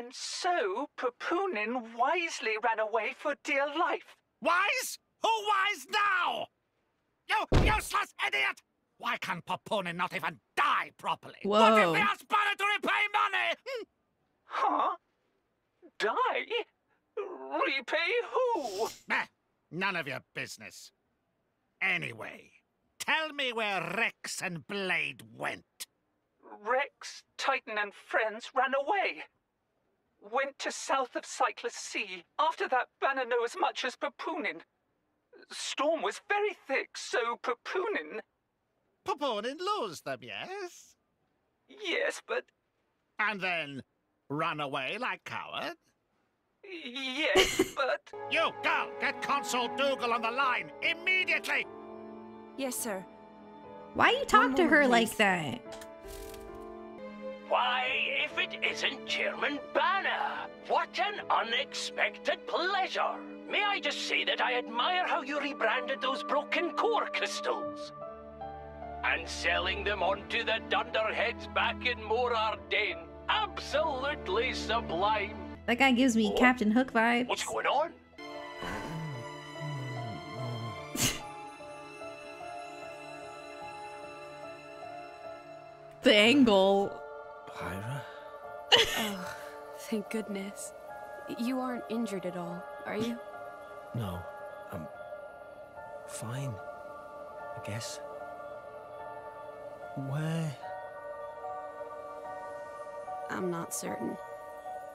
And so Papunin wisely ran away for dear life. Wise? Who wise now? You useless idiot! Why can Papunin not even die properly? Whoa. What if they ask Banner to repay money? Huh? Die? Repay who? Nah, none of your business. Anyway, tell me where Rex and Blade went. Rex, Titan and friends ran away. Went to south of Cyclus Sea. After that, Banner knew as much as Papunin. Storm was very thick, so Papunin lost them, yes? Yes, but... And then run away like coward? Yes, but... You go! Get Consul Dughall on the line! Immediately! Yes, sir. Why you talk to her like that? Why, if it isn't Chairman Banner! What an unexpected pleasure! May I just say that I admire how you rebranded those broken core crystals? And selling them onto the Dunderheads back in Mor Ardain. Absolutely sublime! That guy gives me Captain Hook vibes. What's going on? The angle. Pyra? Oh, thank goodness. You aren't injured at all, are you? No, I'm fine, I guess. Where? I'm not certain.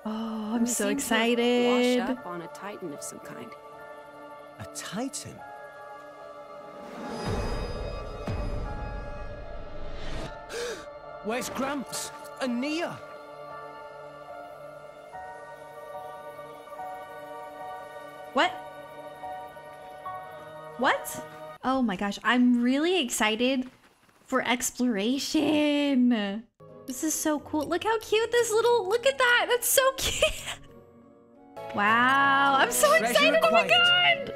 Oh, I'm so excited. Washed up on a titan of some kind. A titan? Where's Gramps and Nia? What? What? Oh my gosh, I'm really excited for exploration. This is so cool. Look how cute this little... Look at that. That's so cute. Wow. I'm so excited. Oh my god.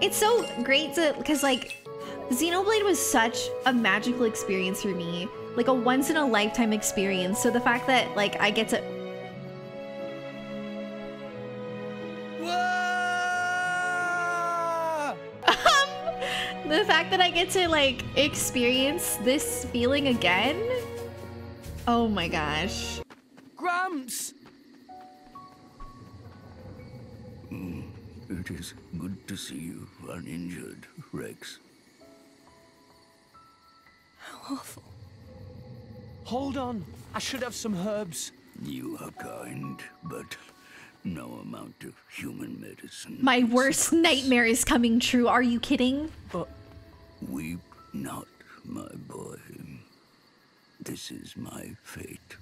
It's so great to... Because, like, Xenoblade was such a magical experience for me. Like, a once-in-a-lifetime experience. So the fact that, like, I get to... The fact that I get to, like, experience this feeling again... Oh my gosh. Grumps! It is good to see you uninjured, Rex. How awful. Hold on. I should have some herbs. You are kind, but no amount of human medicine. My worst nightmare is coming true. Are you kidding? But weep not, my boy. This is my fate.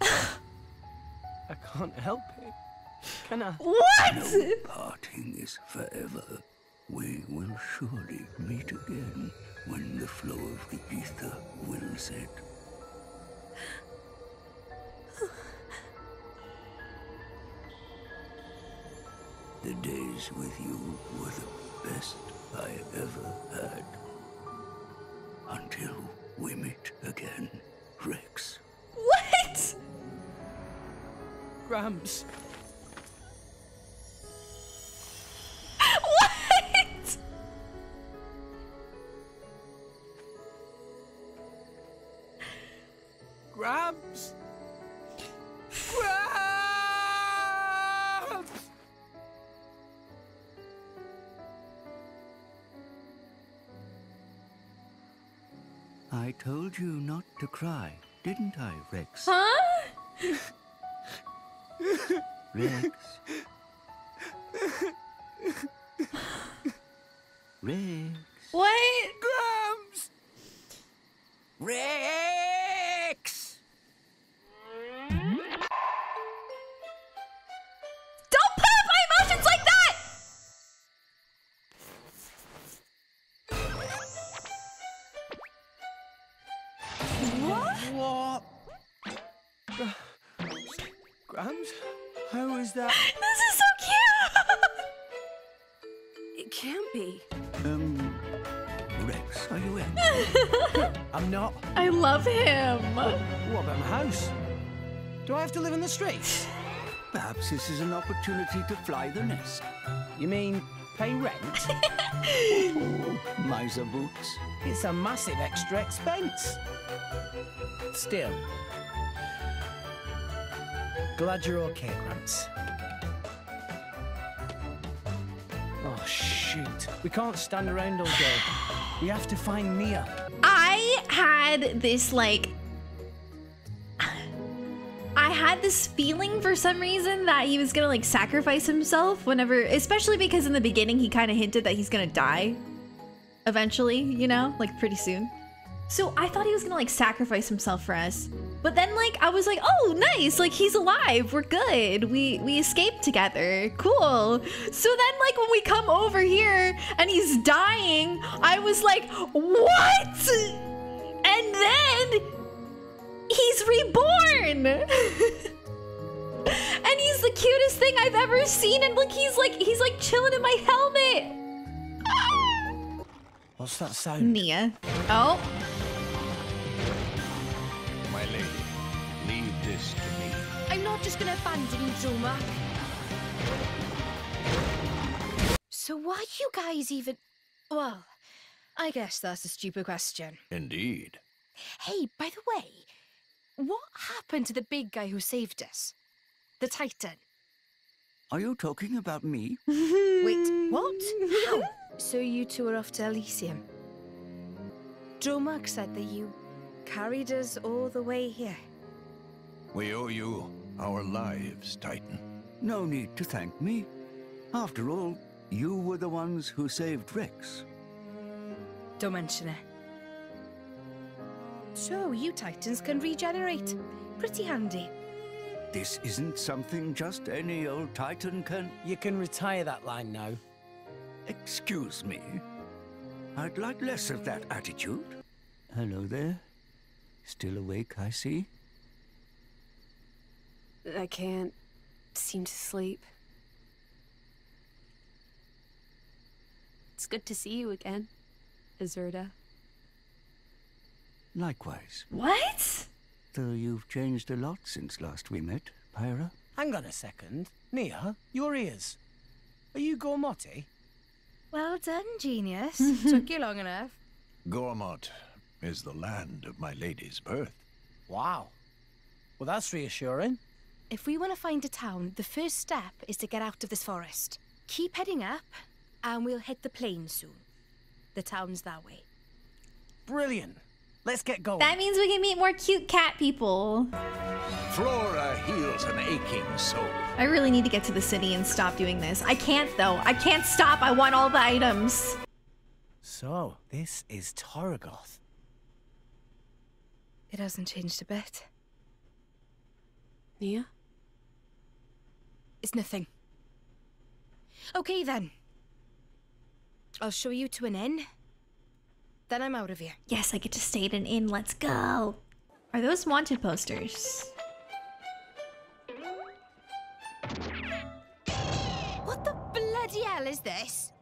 I can't help it. Can I? What? No parting is forever. We will surely meet again when the flow of the ether wills it. The days with you were the best I ever had. Until we meet again, Rex. What? Gramps. What? Gramps. Gramps. I told you not to cry, didn't I, Rex? Huh? Rex. Rex. What? Grumps. Rex. Don't put up my emotions like that. What? Grams? How is that? This is so cute! It can't be. Rex, are you in? I'm not. I love him. What about my house? Do I have to live in the streets? Perhaps this is an opportunity to fly the nest. You mean pay rent? Oh, miser boots. It's a massive extra expense. Still, glad you're okay, Gramps. Oh, shoot. We can't stand around all day. We have to find Mia. I had this, like... I had this feeling for some reason that he was gonna, like, sacrifice himself whenever... Especially because in the beginning he kind of hinted that he's gonna die. Eventually, you know? Like, pretty soon. So I thought he was gonna, like, sacrifice himself for us. But then, like, I was like, oh, nice, like, he's alive, we're good, we escaped together, cool. So then, like, when we come over here and he's dying, I was like, what? And then he's reborn. And he's the cutest thing I've ever seen. And look, he's like chilling in my helmet. Ah! What's that sound? Nia. Oh. My lady, leave this to me. I'm not just gonna abandon you, Dromarch. So why are you guys even... Well, I guess that's a stupid question. Indeed. Hey, by the way, what happened to the big guy who saved us? The Titan? Are you talking about me? Wait, what? How? So you two are off to Elysium. Dromarch said that you... carried us all the way here. We owe you our lives, Titan. No need to thank me. After all, you were the ones who saved Rex. Don't mention it. So you Titans can regenerate. Pretty handy. This isn't something just any old Titan can... You can retire that line now. Excuse me. I'd like less of that attitude. Hello there. Still awake, I see. I can't seem to sleep. It's good to see you again, Azurda. Likewise. What? Though you've changed a lot since last we met, Pyra. Hang on a second. Nia, your ears. Are you Gormotty? Well done, genius. Took you long enough. Gormott is the land of my lady's birth. Wow. Well, that's reassuring. If we want to find a town, the first step is to get out of this forest. Keep heading up, and we'll hit the plain soon. The town's that way. Brilliant. Let's get going. That means we can meet more cute cat people. Flora heals an aching soul. I really need to get to the city and stop doing this. I can't, though. I can't stop. I want all the items. So, this is Torigoth. It hasn't changed a bit. Nia? It's nothing. Okay then. I'll show you to an inn. Then I'm out of here. Yes, I get to stay at an inn. Let's go. Are those wanted posters? What the bloody hell is this?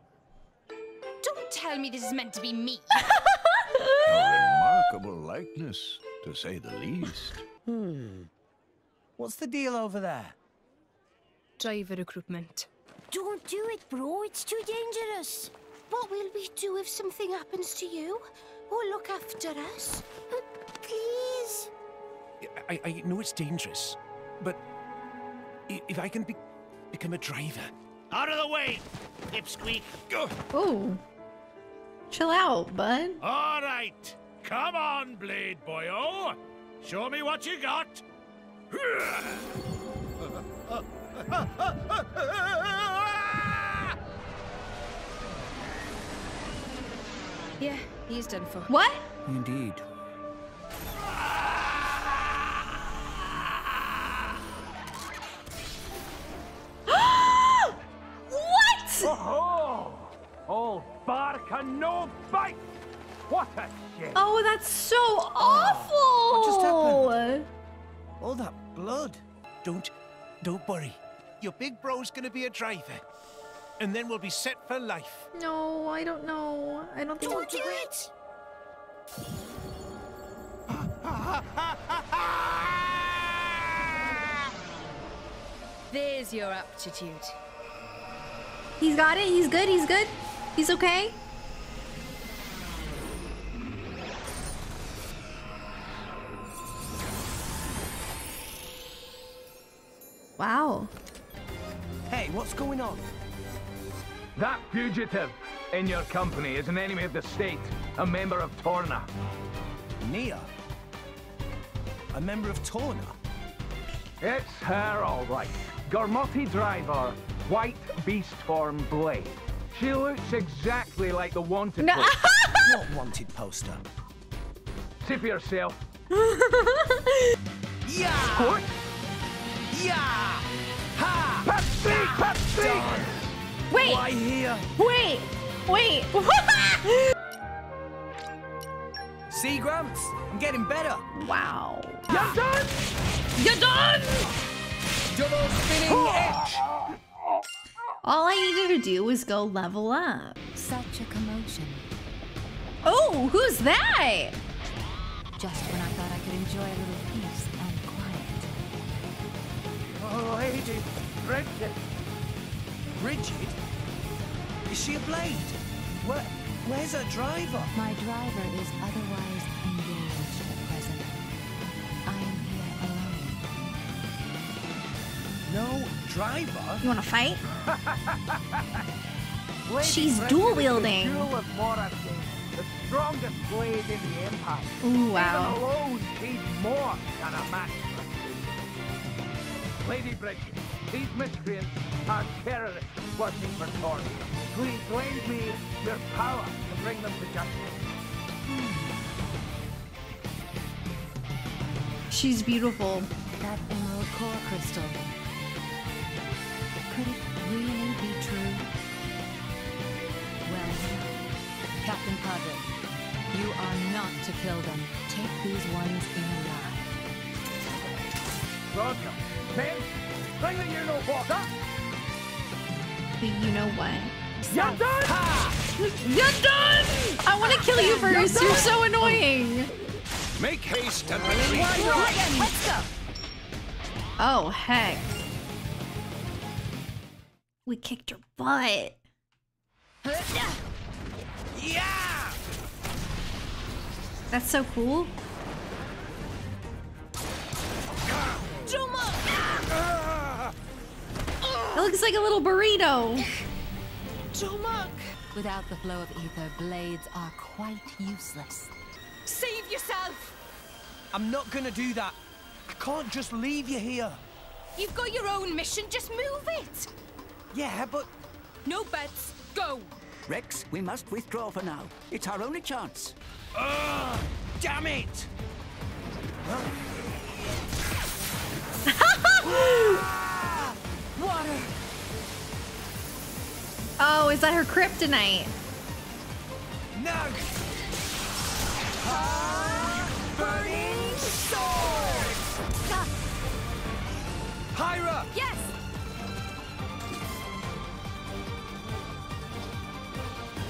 Don't tell me this is meant to be me. A remarkable likeness, to say the least. What's the deal over there? Driver recruitment. Don't do it, bro. It's too dangerous. What will we do if something happens to you? Or look after us? Please. I know it's dangerous, but if I can become a driver. Out of the way, Pipsqueak. Oh. Chill out, bud. All right. Come on, Blade boyo. Show me what you got. Yeah, he's done for. What? Indeed. What? Oh, old bark and no bite. What a shit! Oh, that's so awful! What just happened? All that blood. Don't worry. Your big bro's gonna be a driver, and then we'll be set for life. No, I don't know. I don't think. Don't do it! There's your aptitude. He's got it. He's good. He's good. He's okay. Wow. Hey, what's going on? That fugitive in your company is an enemy of the state, a member of Torna. Nia? A member of Torna? It's her, all right. Gormotty driver, white beast form Blade. She looks exactly like the wanted poster. What wanted poster? See for yourself. Yeah! Sport? Yeah! Ha! Pepsi! Pepsi! Wait! Why here? Wait! Wait! See, Gramps? I'm getting better. Wow. You're done! You're done! Double spinning edge! All I needed to do was go level up. Such a commotion. Oh, who's that? Just when I thought I could enjoy a little peace and quiet. Oh, Aegis. Brighid. Brighid? Is she a Blade? What? Where's her driver? My driver is otherwise engaged at present. I am here alone. No driver? You want to fight? She's dual wielding. The jewel of Mor Ardain, the strongest Blade in the Empire. Ooh, wow. Even alone, she's more than a match for two. Lady Brighid, these miscreants are terrorists working for Tora. Please lend me your power to bring them to justice. She's beautiful. That emerald core crystal. Could it really be true? Well, Captain Padraig, you are not to kill them. Take these ones in alive. Welcome. Men, bring the you-know-what up. The you-know-what? You're done! Ha! You're done! I want to kill you first. You're so annoying. Make haste and retreat. Let's go. Oh heck! We kicked her butt. Yeah! That's so cool. It looks like a little burrito. Without the flow of ether, Blades are quite useless. Save yourself! I'm not gonna do that. I can't just leave you here. You've got your own mission, just move it! Yeah, but... No bets, go! Rex, we must withdraw for now. It's our only chance. Ugh! Damn it! Ah! Water! Oh, is that her kryptonite? No. Burning sword. Stop. Hyra. Yes.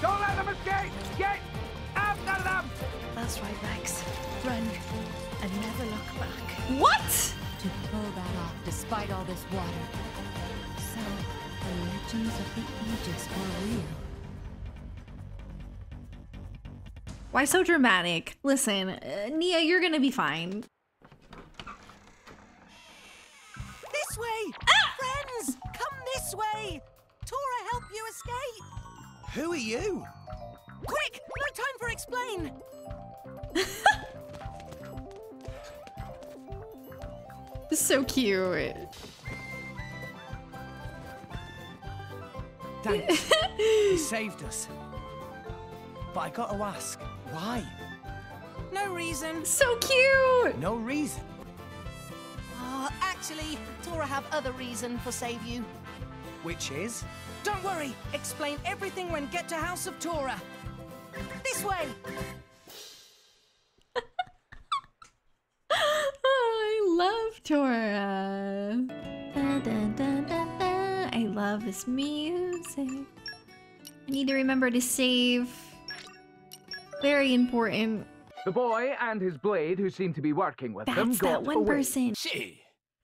Don't let them escape. Get after them. That's right, Max. Run and never look back. What? To pull that off, despite all this water. So. The legends of the Aegis are real. Why so dramatic? Listen, Nia, you're gonna be fine. This way! Ah! Friends! Come this way! Tora, help you escape! Who are you? Quick! No time for explain! So cute. Thanks. He saved us. But I gotta ask, why? No reason. So cute! No reason? Actually, Tora have other reason for save you. Which is? Don't worry. Explain everything when get to House of Tora. This way! Oh, I love Tora. Da, da, da, da, da. I love this music. I need to remember to save. Very important. The boy and his Blade, who seem to be working with them, got away. That's that one person. See,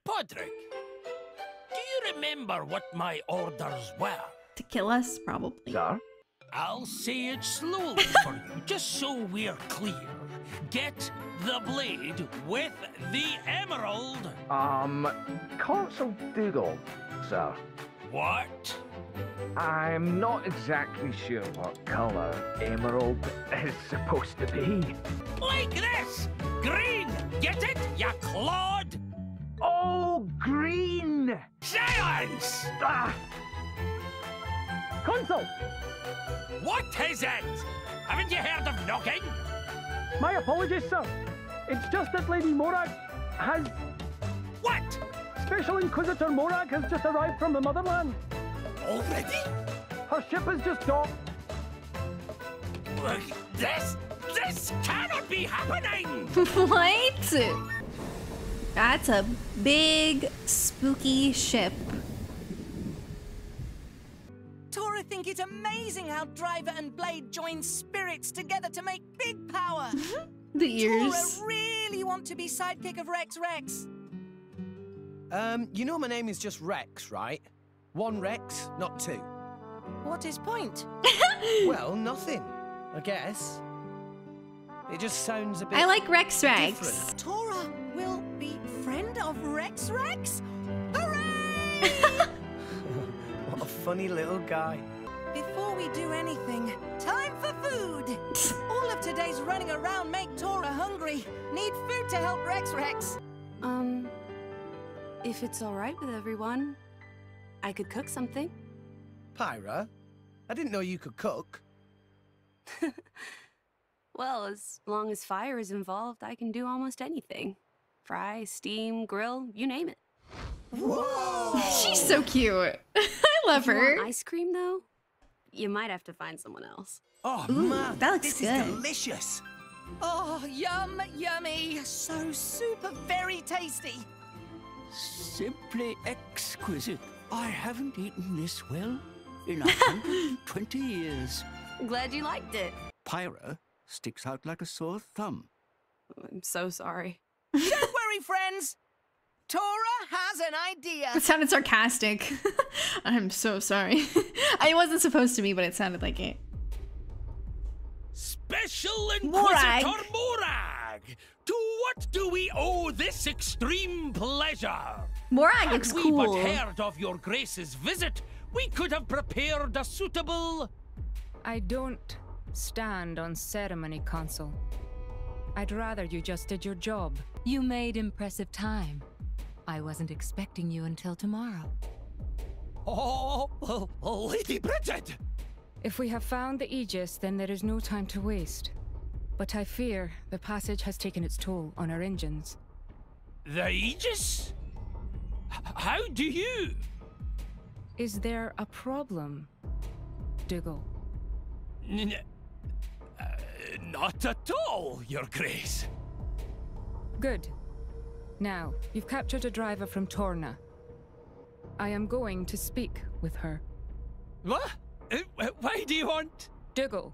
Padraig, do you remember what my orders were. To kill us, probably. Yeah. I'll say it slowly for you, just so we're clear. Get the blade with the emerald. Consul Dughall, sir. What? I'm not exactly sure what color emerald is supposed to be. Like this! Green! Get it, ya clod! Oh, green! Silence! Ah. Consul! What is it? Haven't you heard of knocking? My apologies, sir. It's just that Lady Morag has... What? Special Inquisitor Morag has just arrived from the motherland. Already? Her ship has just docked. This cannot be happening! What? That's a big, spooky ship. Tora think it's amazing how Driver and Blade join spirits together to make big power. The ears. Tora really want to be sidekick of Rex. You know my name is just Rex, right? One Rex, not two. What is point? Well, nothing, I guess. It just sounds a bit. I like Rex. Different. Tora will be friend of Rex. Hooray! What a funny little guy. Before we do anything, time for food. All of today's running around make Tora hungry. Need food to help Rex. If it's all right with everyone, I could cook something. Pyra, I didn't know you could cook. Well, as long as fire is involved, I can do almost anything. Fry, steam, grill, you name it. Whoa! She's so cute. I love her. Want ice cream, though? You might have to find someone else. Oh, ooh, man, that looks good. This is delicious. Oh, yum, yummy. So super, very tasty. Simply exquisite. I haven't eaten this well in 120 years. Glad you liked it. Pyra sticks out like a sore thumb. I'm so sorry. Don't worry, friends. Tora has an idea. It sounded sarcastic. I'm so sorry. I wasn't supposed to be, but it sounded like it. Special Inquisitor Morag! To what do we owe this extreme pleasure? Morag looks cool. Had we but heard of your grace's visit, we could have prepared a suitable... I don't stand on ceremony, Consul. I'd rather you just did your job. You made impressive time. I wasn't expecting you until tomorrow. Oh, Lady Bridget! If we have found the Aegis, then there is no time to waste. But I fear the passage has taken its toll on our engines. The Aegis? How do you? Is there a problem, Dughall? Not at all, Your Grace. Good. Now, you've captured a driver from Torna. I am going to speak with her. What? Why do you want... Dughall,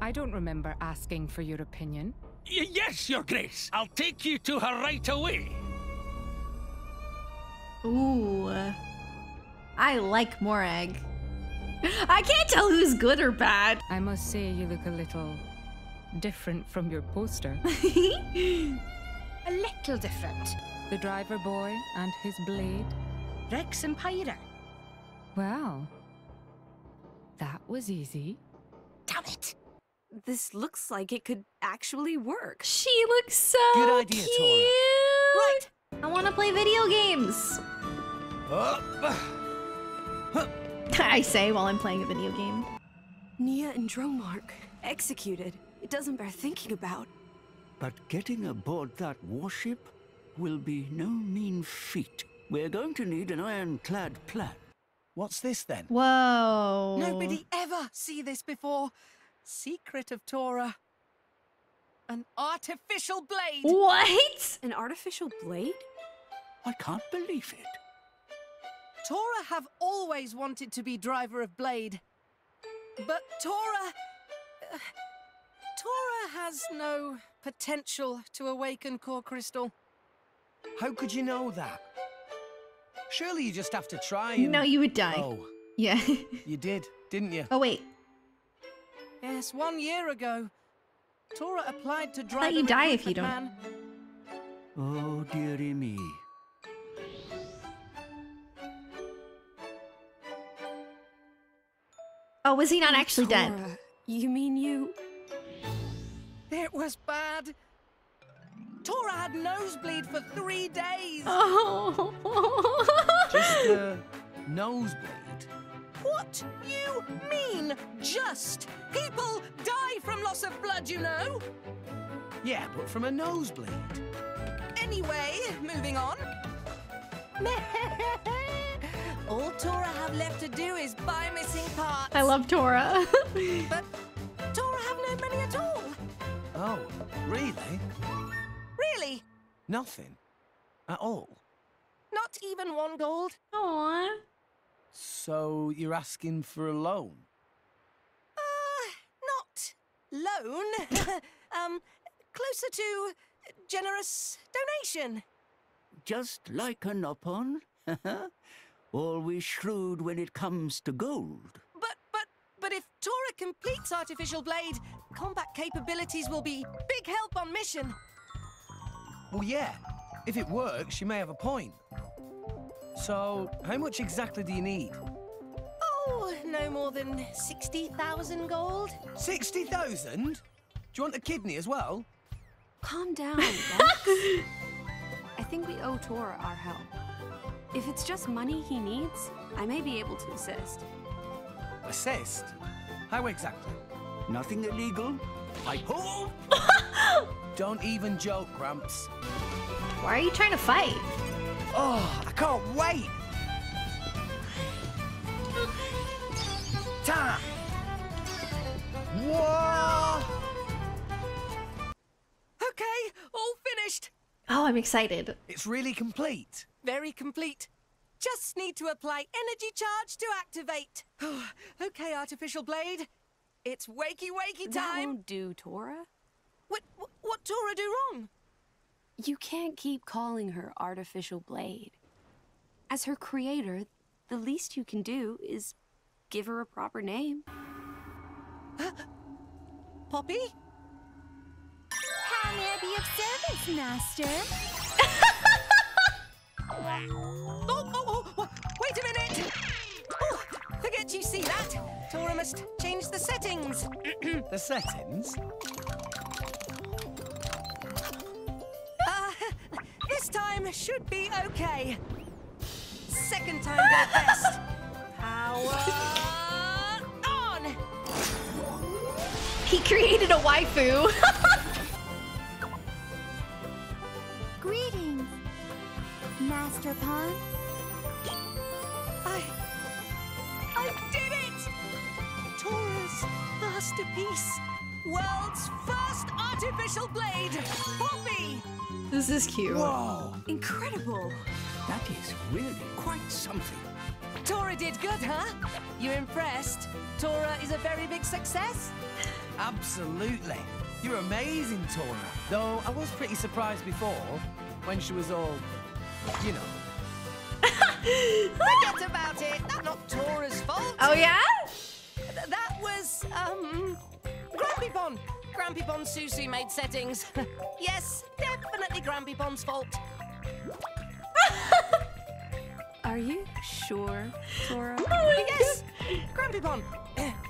I don't remember asking for your opinion. Yes, Your Grace. I'll take you to her right away. Ooh. I like Morag. I can't tell who's good or bad. I must say you look a little different from your poster. A little different. The driver boy and his blade. Rex and Pyra. Wow. That was easy. Damn it. This looks like it could actually work. She looks so good idea, cute. Tora. Right. I want to play video games. I say while I'm playing a video game. Nia and Dromarch executed. It doesn't bear thinking about. But getting aboard that warship will be no mean feat. We're going to need an ironclad plan. What's this then? Whoa. Nobody ever see this before. Secret of Tora. An artificial blade. What? An artificial blade? I can't believe it. Tora have always wanted to be driver of Blade. But Tora has no potential to awaken Core Crystal. How could you know that? Surely you just have to try and... No, you would die. Oh. Yeah. You did, didn't you? Oh, wait. Yes, 1 year ago. Tora applied to drive... I thought you die if you don't. Man. Oh, dearie me. Oh, was he not actually Tora, dead? You mean you... It was bad. Tora had nosebleed for 3 days. Oh. Just a nosebleed? What you mean, just? People die from loss of blood, you know. Yeah, but from a nosebleed. Anyway, moving on. All Tora have left to do is buy missing parts. I love Tora. But Tora have no money at all. Oh, really? Really? Nothing. At all? Not even 1 gold. Aww. So you're asking for a loan? Not loan. Closer to generous donation. Just like an upon. Always shrewd when it comes to gold. But if Tora completes Artificial Blade, combat capabilities will be big help on mission. Well, yeah. If it works, you may have a point. So, how much exactly do you need? Oh, no more than 60,000 gold. 60,000? Do you want a kidney as well? Calm down, Rex. I think we owe Tora our help. If it's just money he needs, I may be able to assist. Assist? How exactly? Nothing illegal, I hope. Don't even joke, Gramps. Why are you trying to fight? Oh, I can't wait. Ta! Whoa! Okay, all finished. Oh, I'm excited. It's really complete. Very complete. Just need to apply energy charge to activate. Okay, Artificial Blade. It's wakey-wakey time. That won't do, Tora. What Tora do wrong? You can't keep calling her Artificial Blade. As her creator, the least you can do is give her a proper name. Poppy? How may I be of service, Master? Wait a minute! Oh, forget you see that. Tora must change the settings. The settings? This time should be okay. Second time go best. Power on! He created a waifu. Greetings, Master Pon. I did it! Tora's masterpiece. World's first Artificial Blade. Poppy! This is cute. Wow. Incredible. That is really quite something. Tora did good, huh? You're impressed? Tora is a very big success? Absolutely. You're amazing, Tora. Though I was pretty surprised before when she was all, you know. Forget about it. That's not Tora's fault. Oh, yeah? That was, Grampypon. Grampypon Susu made settings. Yes, definitely Grampypon's fault. Are you sure, Tora? Oh, yes. Grampypon.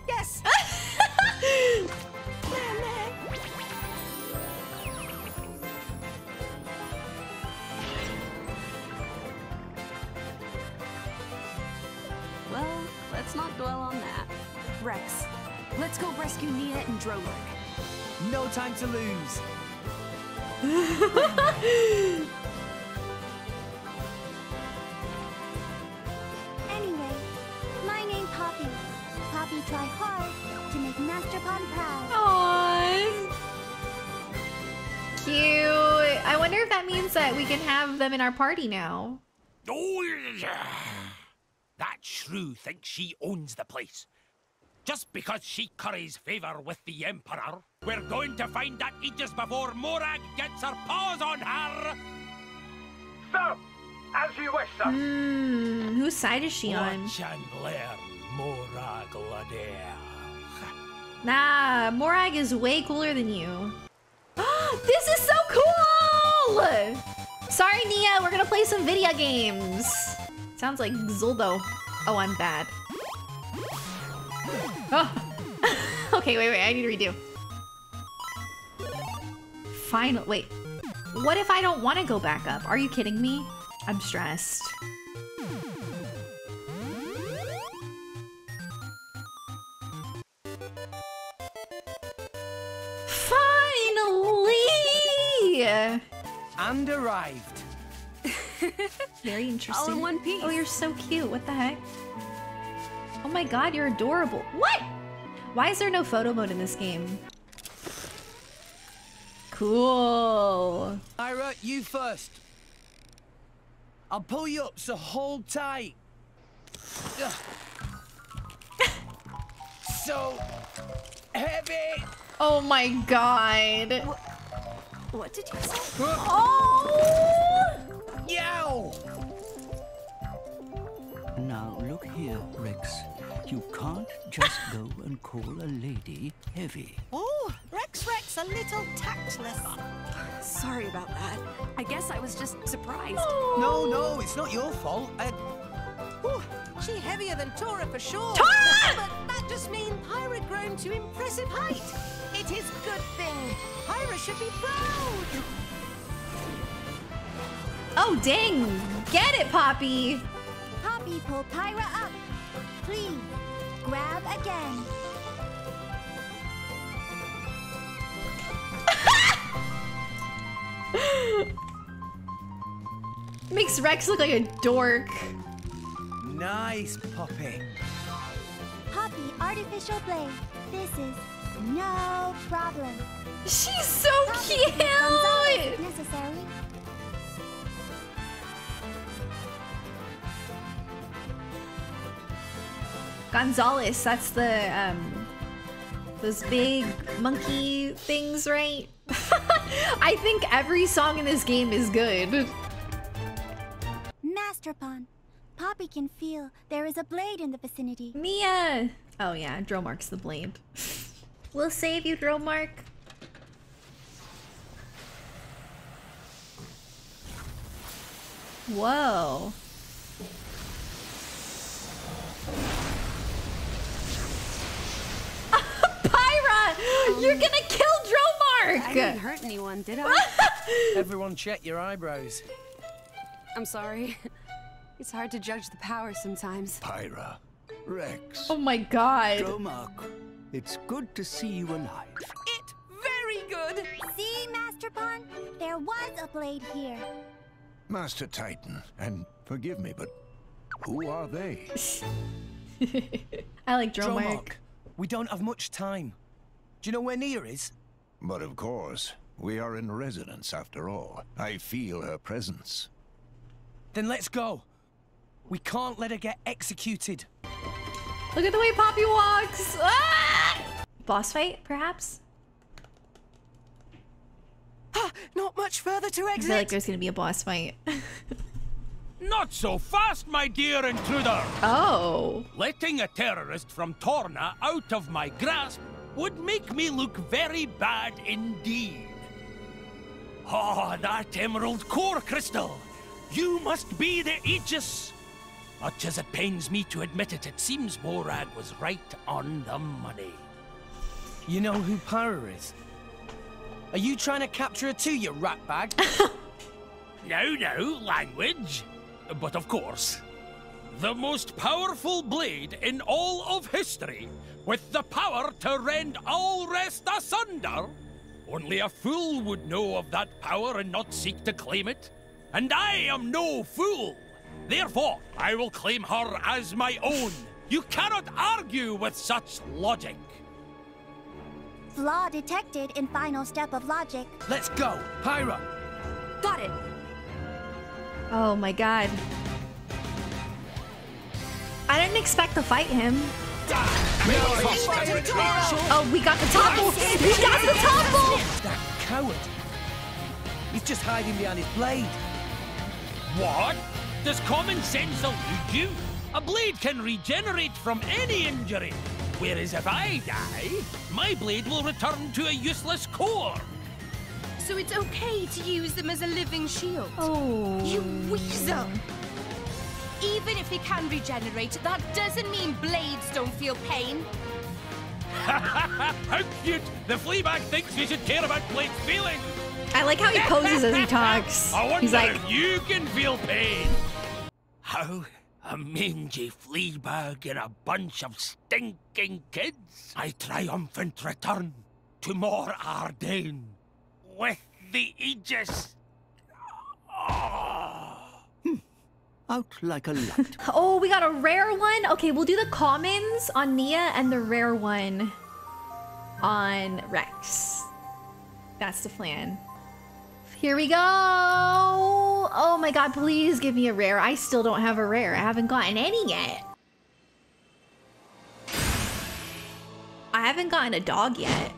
Yes. Well, let's not dwell on that. Rex, let's go rescue Nia and Dromarch. No time to lose. Anyway, my name Poppy. Poppy try hard to make Master Pon proud. Aww. Cute. I wonder if that means that we can have them in our party now. Oh, yeah. That shrew thinks she owns the place. Just because she curries favor with the Emperor, we're going to find that Aegis before Morag gets her paws on her! Sir, As you wish, sir. Whose side is she on? Watch and learn, Morag Ladair. Nah, Morag is way cooler than you. This is so cool! Sorry, Nia, we're gonna play some video games. Sounds like Zoldo. Oh, I'm bad. Oh. Okay, wait, I need to redo. Final, wait. What if I don't want to go back up? Are you kidding me? I'm stressed. Finally! And arrived. Very interesting. All in one piece. Oh, you're so cute. What the heck? Oh my god, you're adorable. What? Why is there no photo mode in this game? Cool. Ira, you first. I'll pull you up, so hold tight. So heavy. Oh my god. What did you say? Oh! Yow! Now look here, Rex. You can't just go and call a lady heavy. Oh, Rex, a little tactless. Sorry about that. I guess I was just surprised. Oh. No, it's not your fault. Ooh, she heavier than Tora for sure. Tora! But that just means Hyra grown to impressive height. It is good thing. Hyra should be proud. Oh, dang. Get it, Poppy. Poppy, pull Pyra up. Please, grab again. Makes Rex look like a dork. Nice, Poppy. Poppy, artificial blade. This is no problem. She's so cute! Necessary. Gonzalez, that's the, those big monkey things, right? I think every song in this game is good. Masterpon, Poppy can feel there is a blade in the vicinity. Mia! Oh yeah, Dromarch's the blade. We'll save you, Dromarch. Whoa. You're gonna kill Dromarch! I didn't hurt anyone, did I? Everyone check your eyebrows. I'm sorry. It's hard to judge the power sometimes. Pyra. Rex. Oh my god. Dromarch, it's good to see you alive. It's very good! See, Master Pon? There was a blade here. Master Titan, and forgive me, but who are they? I like Dromarch. We don't have much time. Do you know where Nia is? But of course, we are in residence after all. I feel her presence. Then let's go. We can't let her get executed. Look at the way Poppy walks. Ah! Boss fight, perhaps? Not much further to exit. I feel like there's gonna be a boss fight. Not so fast, my dear intruder. Oh. Letting a terrorist from Torna out of my grasp would make me look very bad indeed. Ah, that emerald core crystal! You must be the Aegis! Much as it pains me to admit it, it seems Morag was right on the money. You know who Pyra is? Are you trying to capture her too, you ratbag? No, language. But of course. The most powerful blade in all of history, with the power to rend Alrest asunder. Only a fool would know of that power and not seek to claim it. And I am no fool. Therefore, I will claim her as my own. You cannot argue with such logic. Flaw detected in final step of logic. Let's go, Pyra. Got it. Oh my god. I didn't expect to fight him. Oh, we got the topple! We got the topple! That coward! He's just hiding behind his blade. What? Does common sense elude you? A blade can regenerate from any injury, whereas if I die, my blade will return to a useless core. So it's okay to use them as a living shield? Oh. You weasel! Even if they can regenerate, that doesn't mean blades don't feel pain. How cute! The Fleabag thinks he should care about blades feeling! I like how he poses as he talks. I wonder if you can feel pain! How? A mangy Fleabag and a bunch of stinking kids? My triumphant return to Mor Ardain with the Aegis. Oh. Out like a light. Oh, we got a rare one? Okay, we'll do the commons on Nia and the rare one on Rex. That's the plan. Here we go! Oh my god, please give me a rare. I still don't have a rare. I haven't gotten any yet. I haven't gotten a dog yet.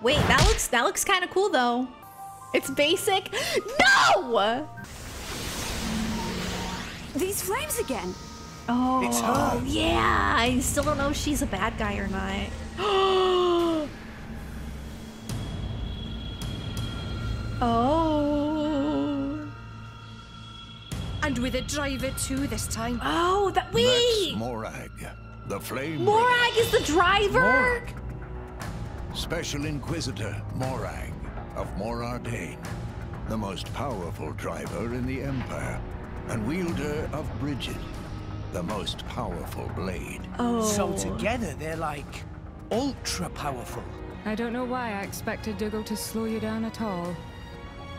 Wait, that looks kind of cool though. It's basic. No! These flames again. Oh, it's her. Yeah. I still don't know if she's a bad guy or not. Oh. Oh. And with a driver too this time. Oh, that wait! That's Morag, the flame. Morag is the driver. Morag. Special Inquisitor Morag of Mor Ardain, the most powerful driver in the Empire, and wielder of Brighid, the most powerful blade. Oh. So together they're like ultra powerful. I don't know why I expected Dughall to slow you down at all.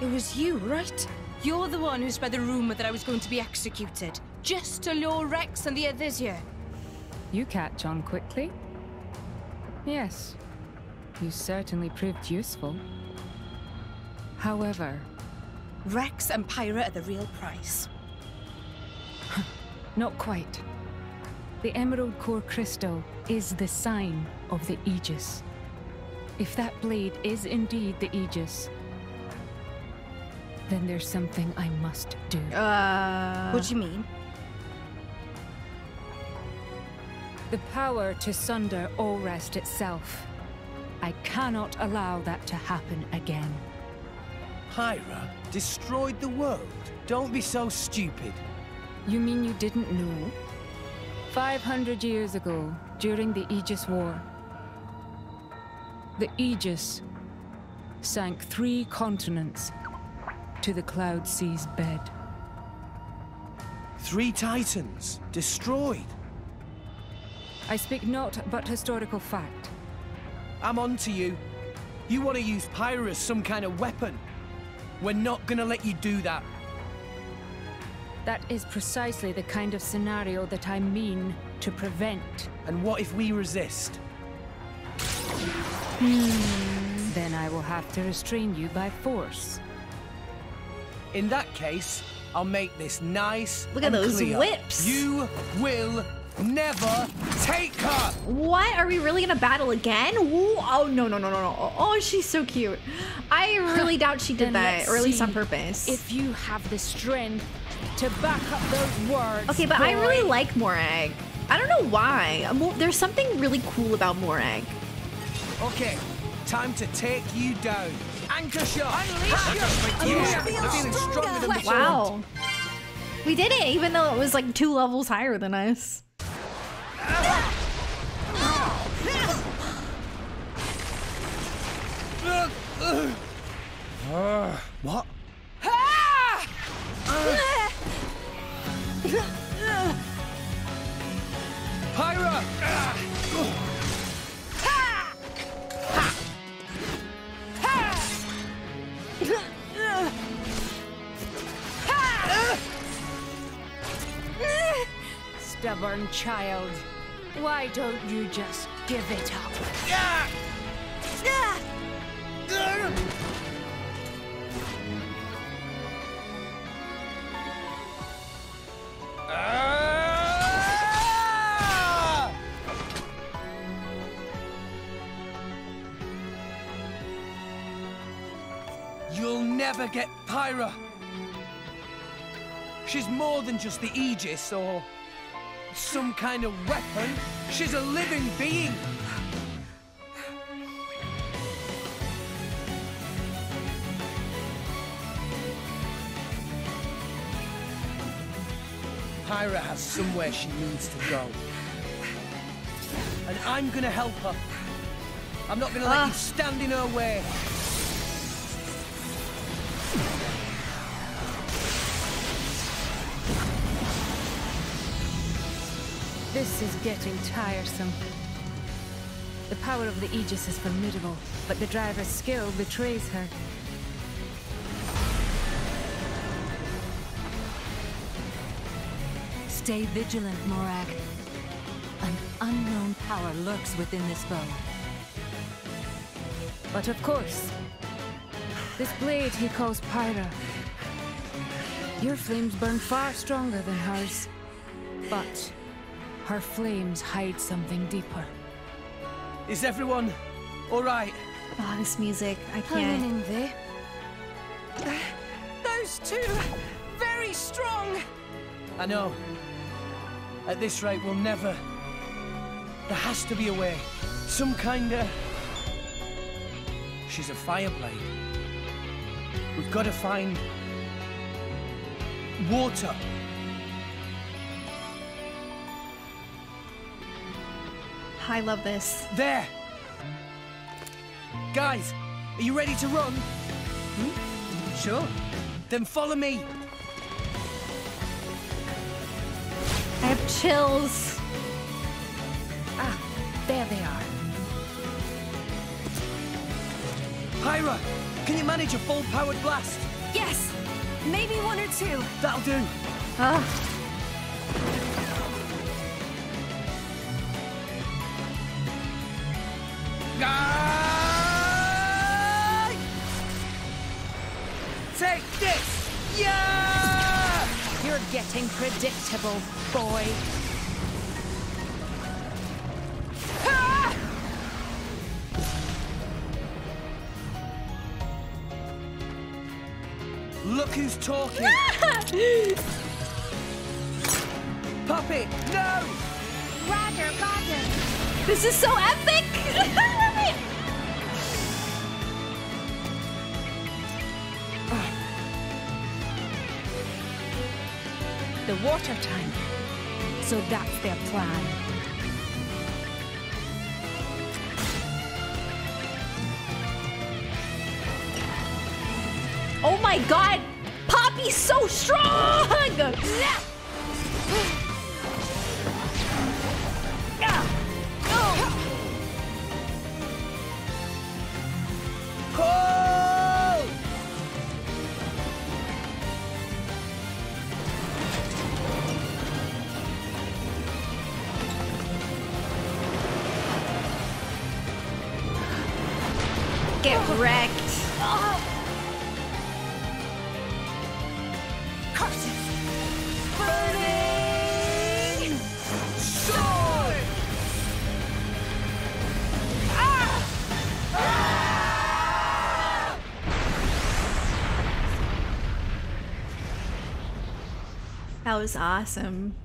It was you, right? You're the one who spread the rumor that I was going to be executed, just to lure Rex and the others here. You catch on quickly. Yes, you certainly proved useful. However, Rex and Pyra are the real prize. Not quite. The Emerald Core Crystal is the sign of the Aegis. If that blade is indeed the Aegis, then there's something I must do. What do you mean? The power to sunder Alrest itself. I cannot allow that to happen again. Pyra destroyed the world. Don't be so stupid. You mean you didn't know? 500 years ago, during the Aegis War, the Aegis sank 3 continents to the Cloud Sea's bed. 3 titans destroyed. I speak not but historical fact. I'm on to you. You want to use Pyra as some kind of weapon. We're not gonna let you do that. That is precisely the kind of scenario that I mean to prevent. And what if we resist? Then I will have to restrain you by force. In that case, I'll make this nice and clear. Look at those whips. You will never take her. What? Are we really gonna battle again? Ooh, oh no no no no no! Oh, she's so cute. I really doubt she did that, or at least on purpose. If you have the strength to back up those words. Okay, but boy. I really like Morag. I don't know why. There's something really cool about Morag. Okay, time to take you down. Anchor shot. Unleash. Wow. We did it, even though it was like 2 levels higher than us. What? Pyra! Stubborn child, why don't you just give it up? You'll never get Pyra. She's more than just the Aegis or some kind of weapon. She's a living being. Pyra has somewhere she needs to go. And I'm gonna help her. I'm not gonna let you stand in her way. This is getting tiresome. The power of the Aegis is formidable, but the driver's skill betrays her. Stay vigilant, Morag. An unknown power lurks within this bow. But of course, this blade he calls Pyra. Your flames burn far stronger than hers, but her flames hide something deeper. Is everyone all right? Oh, this music, I can't. In there. Those two, very strong. I know. At this rate, we'll never. There has to be a way. Some kind of. She's a fireblade. We've got to find water. I love this. There! Guys, are you ready to run? Hmm? Sure. Then follow me. I have chills. Ah, there they are. Pyra, can you manage a full-powered blast? Yes! Maybe one or two. That'll do. Take this! Yeah! You're getting predictable, boy. Ah! Look who's talking! Poppy, no! Roger, Roger! This is so epic! The water tank. So that's their plan. Oh my god! Poppy's so strong! That was awesome.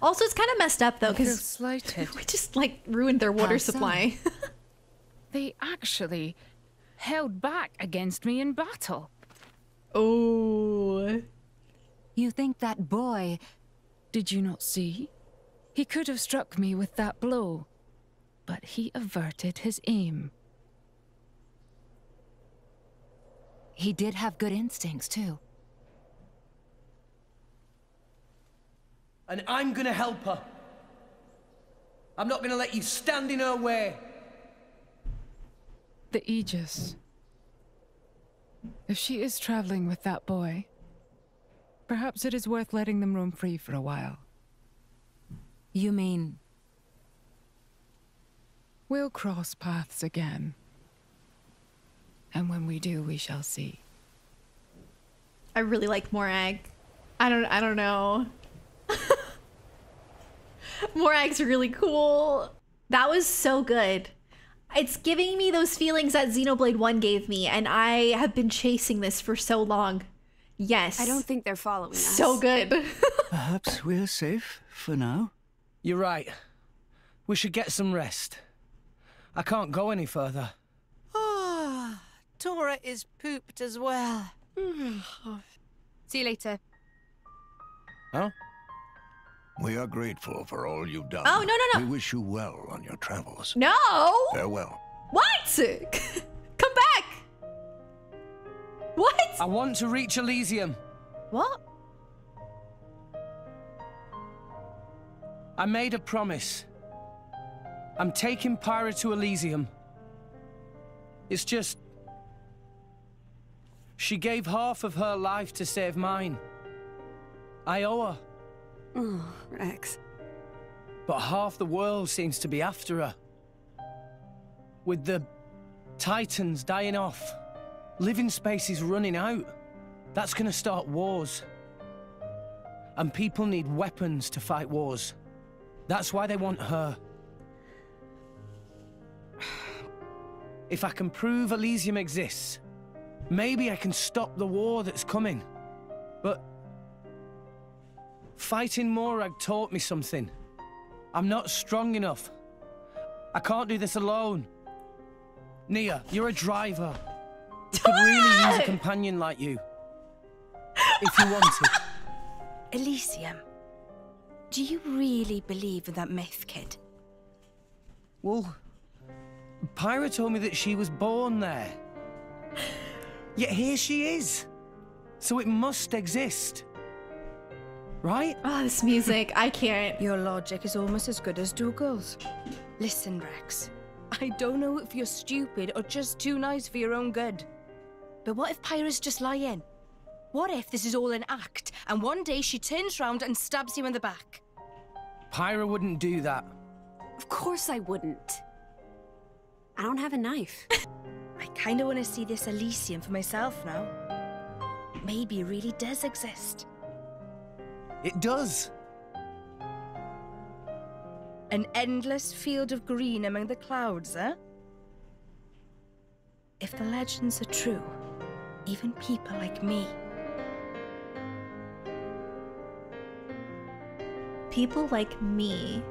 Also, it's kind of messed up though, because we just like ruined their water supply. They actually held back against me in battle. Oh, you think that boy? Did you not see? He could have struck me with that blow, but he averted his aim. He did have good instincts, too. And I'm gonna help her. I'm not gonna let you stand in her way. The Aegis. If she is traveling with that boy, perhaps it is worth letting them roam free for a while. You mean? We'll cross paths again. And when we do, we shall see. I really like Morag. I don't know. Morag's really cool. That was so good. It's giving me those feelings that Xenoblade 1 gave me, and I have been chasing this for so long. Yes. I don't think they're following us. So good. Perhaps we're safe for now. You're right. We should get some rest. I can't go any further. Ah, Tora is pooped as well. See you later. Huh? We are grateful for all you've done. Oh, no. We wish you well on your travels. No! Farewell. What? Come back! What? I want to reach Elysium. What? I made a promise. I'm taking Pyra to Elysium. It's just... she gave half of her life to save mine. I owe her. Oh, Rex. But half the world seems to be after her. With the Titans dying off, living space is running out. That's gonna start wars. And people need weapons to fight wars. That's why they want her. If I can prove Elysium exists, maybe I can stop the war that's coming. But... fighting Morag taught me something. I'm not strong enough. I can't do this alone. Nia, you're a driver. I could really use a companion like you. If you wanted. Elysium, do you really believe in that myth, kid? Well, Pyra told me that she was born there. Yet here she is. So it must exist. Right? Oh, this music. I can't. Your logic is almost as good as Dughall's. Listen, Rex. I don't know if you're stupid or just too nice for your own good. But what if Pyra's just lying? What if this is all an act, and one day she turns round and stabs you in the back? Pyra wouldn't do that. Of course I wouldn't. I don't have a knife. I kind of want to see this Elysium for myself now. Maybe it really does exist. It does. An endless field of green among the clouds, eh? If the legends are true, even people like me. People like me.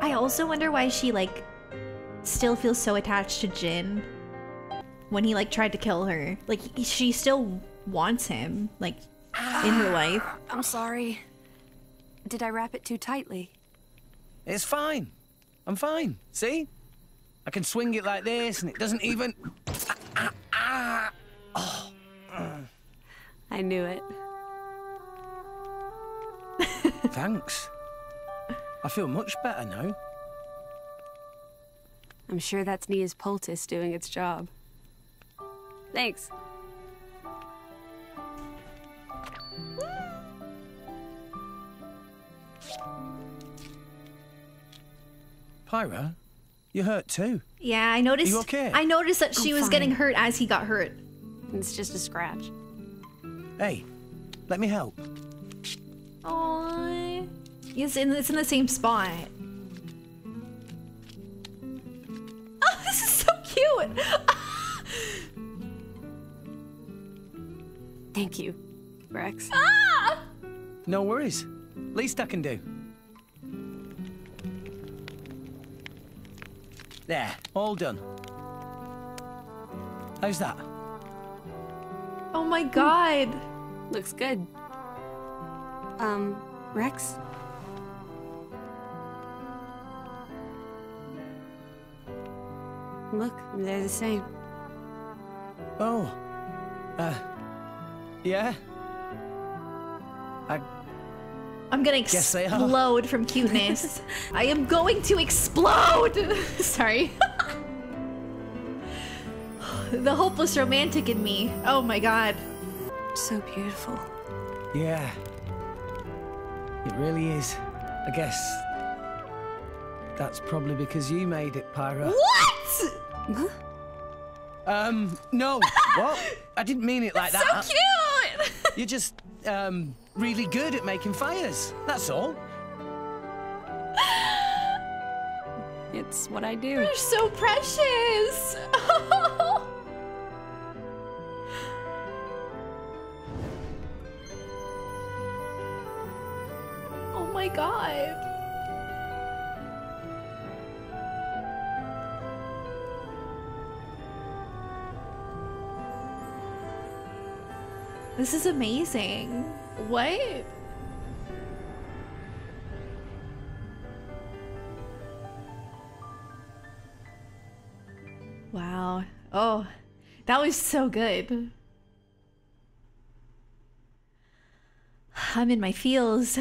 I also wonder why she, like, still feels so attached to Jin when he, like, tried to kill her. Like, she still wants him. Like, in her life. I'm sorry. Did I wrap it too tightly? It's fine. I'm fine. See? I can swing it like this and it doesn't even... Oh. I knew it. Thanks. I feel much better now. I'm sure that's Nia's poultice doing its job. Thanks. Pyra, you hurt too. Yeah, I noticed. Are you okay? I noticed that she was getting hurt as he got hurt. It's just a scratch. Hey, let me help. Aww. It's in the same spot. Oh, this is so cute. Thank you, Rex. Ah! No worries. Least I can do. There, all done. How's that? Oh my god. Ooh, looks good. Rex? Look, they're the same. Oh. Yeah? I'm gonna explode from cuteness. I am going to explode! Sorry. The hopeless romantic in me. Oh my god. So beautiful. Yeah. It really is. I guess... that's probably because you made it, Pyra. What?! Huh? No. What? I didn't mean it like that. So cute! You're just, really good at making fires. That's all. It's what I do. You're so precious! Oh my god. This is amazing. What? Wow. Oh, that was so good. I'm in my feels.